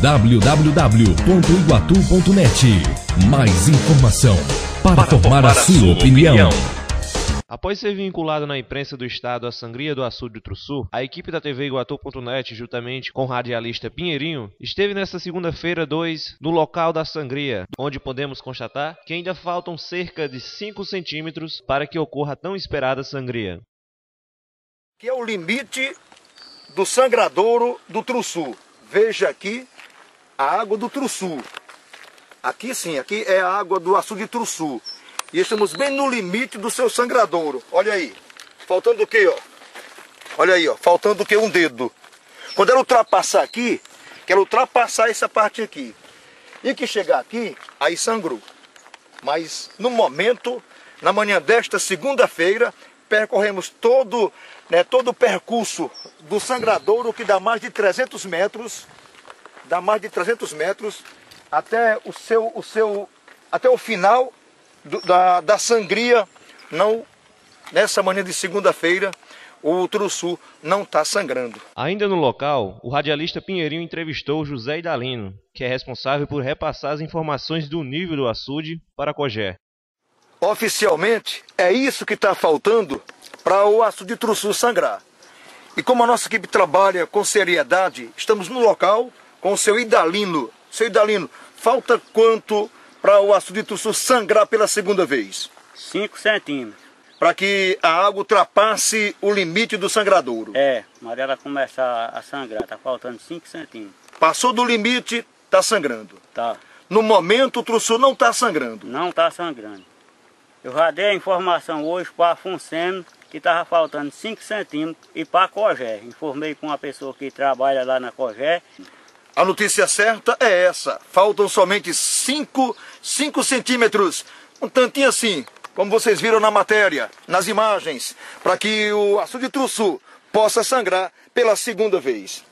www.iguatu.net. Mais informação para formar a sua opinião. Após ser vinculado na imprensa do estado à sangria do açude do Trussu, a equipe da TV iguatu.net, juntamente com o radialista Pinheirinho, esteve nesta segunda-feira 2 no local da sangria, onde podemos constatar que ainda faltam cerca de 5 centímetros para que ocorra a tão esperada sangria. Que é o limite do sangradouro do Trussu. Veja aqui a água do Trussu. Aqui sim, aqui é a água do açude de Trussu. E estamos bem no limite do seu sangradouro. Olha aí. Faltando o quê, ó? Olha aí, ó. Faltando o quê? Um dedo. Quando ela ultrapassar aqui, quero ultrapassar essa parte aqui. E que chegar aqui, aí sangrou. Mas, no momento, na manhã desta segunda-feira, percorremos todo o percurso do sangradouro, que dá mais de 300 metros. Dá mais de 300 metros até até o final da sangria. Não, nessa manhã de segunda-feira o Trussu não está sangrando. Ainda no local, o radialista Pinheirinho entrevistou José Idalino, que é responsável por repassar as informações do nível do açude para a Cogé. Oficialmente é isso que está faltando para o açude de Trussu sangrar. E como a nossa equipe trabalha com seriedade, estamos no local com o seu Idalino. Seu Idalino, falta quanto para o açude de Trussu sangrar pela segunda vez? 5 centímetros. Para que a água ultrapasse o limite do sangradouro. É, Maria, ela começa a sangrar, está faltando 5 centímetros. Passou do limite, está sangrando. Tá. No momento o Trussu não está sangrando. Não está sangrando. Eu já dei a informação hoje para a Funceno que estava faltando 5 centímetros e para a Cogé. Informei com uma pessoa que trabalha lá na Cogé. A notícia certa é essa. Faltam somente 5 centímetros. Um tantinho assim, como vocês viram na matéria, nas imagens, para que o açude de Trussu possa sangrar pela segunda vez.